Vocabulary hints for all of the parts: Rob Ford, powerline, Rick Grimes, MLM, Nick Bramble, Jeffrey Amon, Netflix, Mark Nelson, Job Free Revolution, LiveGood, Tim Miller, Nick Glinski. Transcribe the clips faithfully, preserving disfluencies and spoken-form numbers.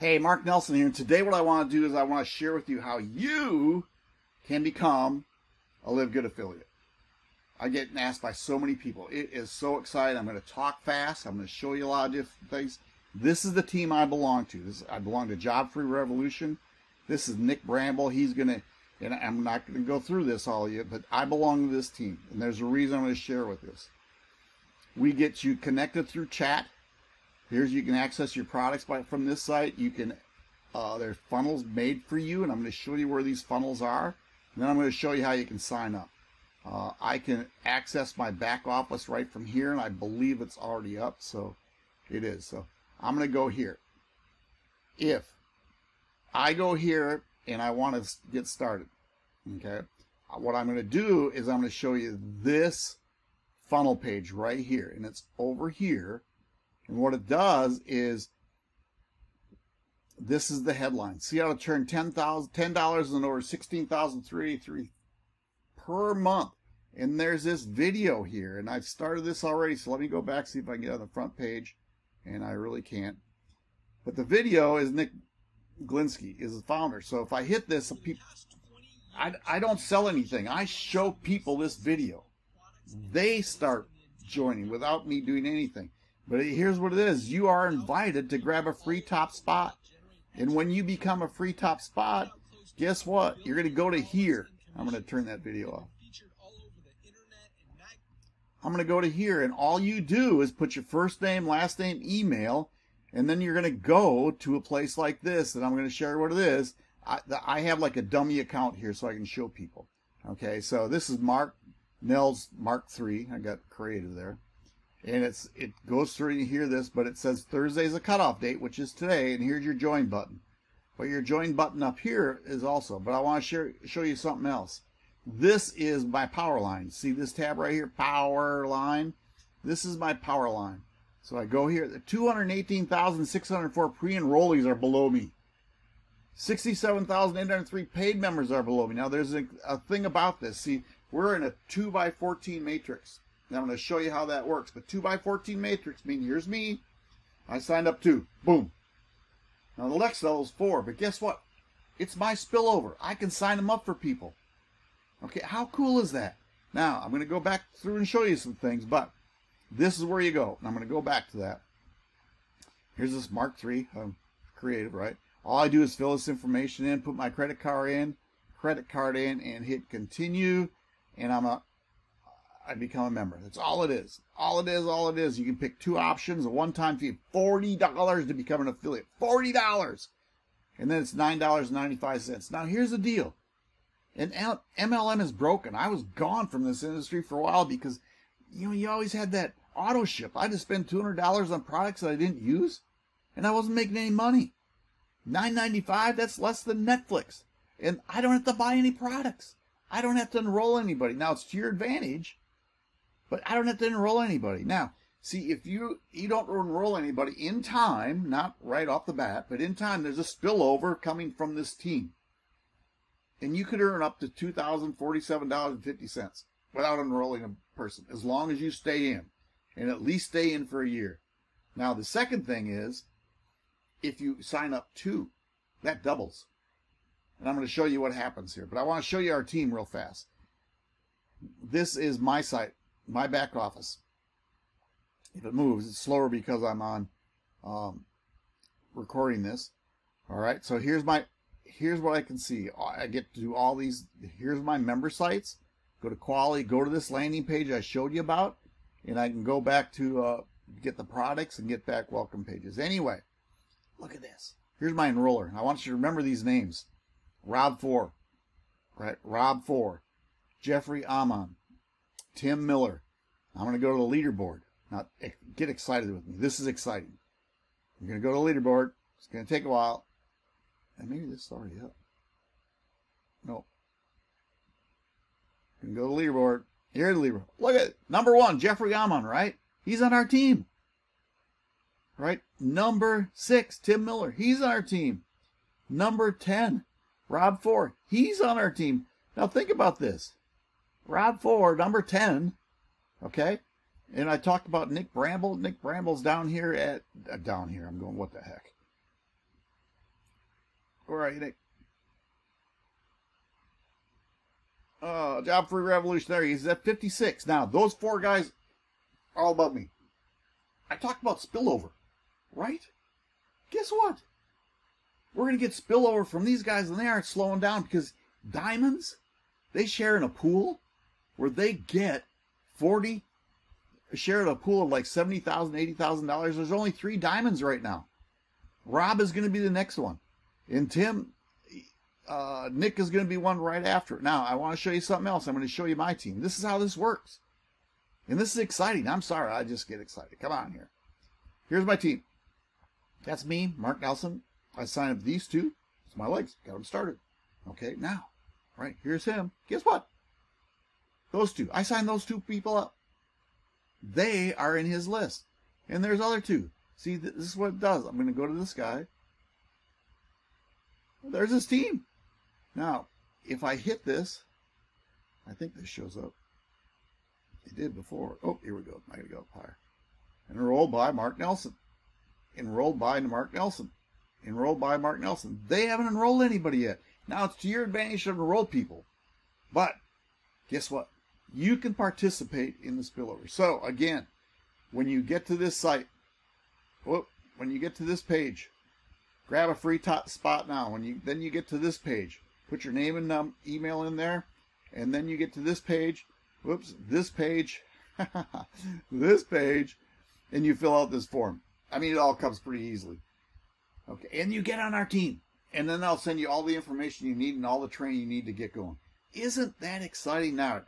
Hey, Mark Nelson here, and today what I want to do is I want to share with you how you can become a LiveGood affiliate. I get asked by so many people. It is so exciting. I'm going to talk fast. I'm going to show you a lot of different things. This is the team I belong to. This, I belong to Job Free Revolution. This is Nick Bramble. He's going to, and I'm not going to go through this all yet, but I belong to this team, and there's a reason I'm going to share with this. We get you connected through chat. Here's you can access your products by, from this site. You can, uh, there's funnels made for you, and I'm going to show you where these funnels are. And then I'm going to show you how you can sign up. Uh, I can access my back office right from here, and I believe it's already up, so it is. So I'm going to go here. If I go here and I want to get started, okay, what I'm going to do is I'm going to show you this funnel page right here, and it's over here. And what it does is, this is the headline. See how to turn ten thousand dollars and over sixteen thousand three hundred eighty-three dollars per month. And there's this video here. And I've started this already, so let me go back, see if I can get on the front page. And I really can't. But the video is Nick Glinski, is the founder. So if I hit this, I, I don't sell anything. I show people this video. They start joining without me doing anything. But here's what it is. You are invited to grab a free top spot. And when you become a free top spot, guess what? You're going to go to here. I'm going to turn that video off. I'm going to go to here. And all you do is put your first name, last name, email. And then you're going to go to a place like this. And I'm going to share what it is. I, I have like a dummy account here so I can show people. Okay, so this is Mark Nels Mark three. I got creative there. And it's it goes through, and you hear this, but it says Thursday's a cutoff date, which is today, and here's your join button. But your join button up here is also, but I want to share, show you something else. This is my power line. See this tab right here, power line? This is my power line. So I go here. The two hundred eighteen thousand six hundred four pre-enrollees are below me. sixty-seven thousand eight hundred three paid members are below me. Now there's a, a thing about this. See, we're in a two by fourteen matrix. Now I'm going to show you how that works. But two by fourteen matrix means here's me. I signed up two. Boom. Now the next level is four. But guess what? It's my spillover. I can sign them up for people. Okay, how cool is that? Now I'm going to go back through and show you some things. But this is where you go. And I'm going to go back to that. Here's this Mark three. I'm creative, right? All I do is fill this information in, put my credit card in, credit card in, and hit continue. And I'm a I become a member. That's all it is. All it is, all it is. You can pick two options, a one-time fee, forty dollars to become an affiliate. forty dollars! And then it's nine dollars and ninety-five cents. Now, here's the deal. And M L M is broken. I was gone from this industry for a while because, you know, you always had that auto ship. I had to spend two hundred dollars on products that I didn't use, and I wasn't making any money. nine ninety-five, that's less than Netflix. And I don't have to buy any products. I don't have to enroll anybody. Now, it's to your advantage. But I don't have to enroll anybody. Now, see, if you, you don't enroll anybody in time, not right off the bat, but in time, there's a spillover coming from this team. And you could earn up to two thousand forty-seven dollars and fifty cents without enrolling a person, as long as you stay in, and at least stay in for a year. Now, the second thing is, if you sign up two, that doubles. And I'm going to show you what happens here. But I want to show you our team real fast. This is my site. My back office. If it moves, it's slower because I'm on um, recording this. All right, so here's my here's what I can see. I get to do all these. Here's my member sites. Go to quality. Go to this landing page I showed you about, and I can go back to uh, get the products and get back welcome pages. Anyway, look at this. Here's my enroller. I want you to remember these names: Rob Ford, right? Rob Ford, Jeffrey Amon, Tim Miller. I'm going to go to the leaderboard. Now, get excited with me. This is exciting. You're going to go to the leaderboard. It's going to take a while. And maybe this is already up. No. I'm going to go to the leaderboard. Here's the leaderboard. Look at it. Number one, Jeffrey Amon, right? He's on our team. Right? Number six, Tim Miller. He's on our team. Number ten, Rob Ford. He's on our team. Now, think about this. Rob Ford, number ten, okay? And I talked about Nick Bramble. Nick Bramble's down here at, uh, down here, I'm going, what the heck? All right, Nick. Uh, Job Free Revolution, there he is at fifty-six. Now, those four guys are all about me. I talked about spillover, right? Guess what? We're going to get spillover from these guys, and they aren't slowing down because diamonds, they share in a pool where they get forty, share in a pool of like seventy thousand dollars, eighty thousand dollars. There's only three diamonds right now. Rob is going to be the next one. And Tim, uh, Nick is going to be one right after. Now, I want to show you something else. I'm going to show you my team. This is how this works. And this is exciting. I'm sorry. I just get excited. Come on here. Here's my team. That's me, Mark Nelson. I signed up these two. It's my legs. Got them started. Okay, now, right, here's him. Guess what? Those two. I signed those two people up. They are in his list. And there's other two. See, th this is what it does. I'm going to go to this guy. There's his team. Now, if I hit this, I think this shows up. It did before. Oh, here we go. I got to go up higher. Enrolled by Mark Nelson. Enrolled by Mark Nelson. Enrolled by Mark Nelson. They haven't enrolled anybody yet. Now, it's to your advantage to enroll people. But guess what? You can participate in the spillover. So, again, when you get to this site, whoop, when you get to this page, grab a free top spot now. When you Then you get to this page. Put your name and num email in there. And then you get to this page. Whoops, this page. This page. And you fill out this form. I mean, it all comes pretty easily. Okay, and you get on our team, and then I'll send you all the information you need and all the training you need to get going. Isn't that exciting? Now,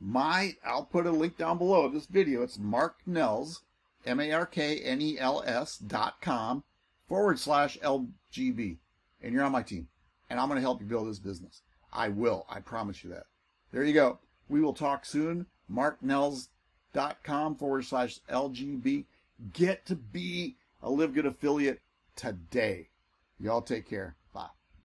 my, I'll put a link down below this video. It's marknels, M A R K N E L S dot com forward slash L G B, and you're on my team, and I'm going to help you build this business. I will. I promise you that. There you go. We will talk soon. Marknels dot com forward slash L G B. Get to be a LiveGood affiliate today. Y'all take care.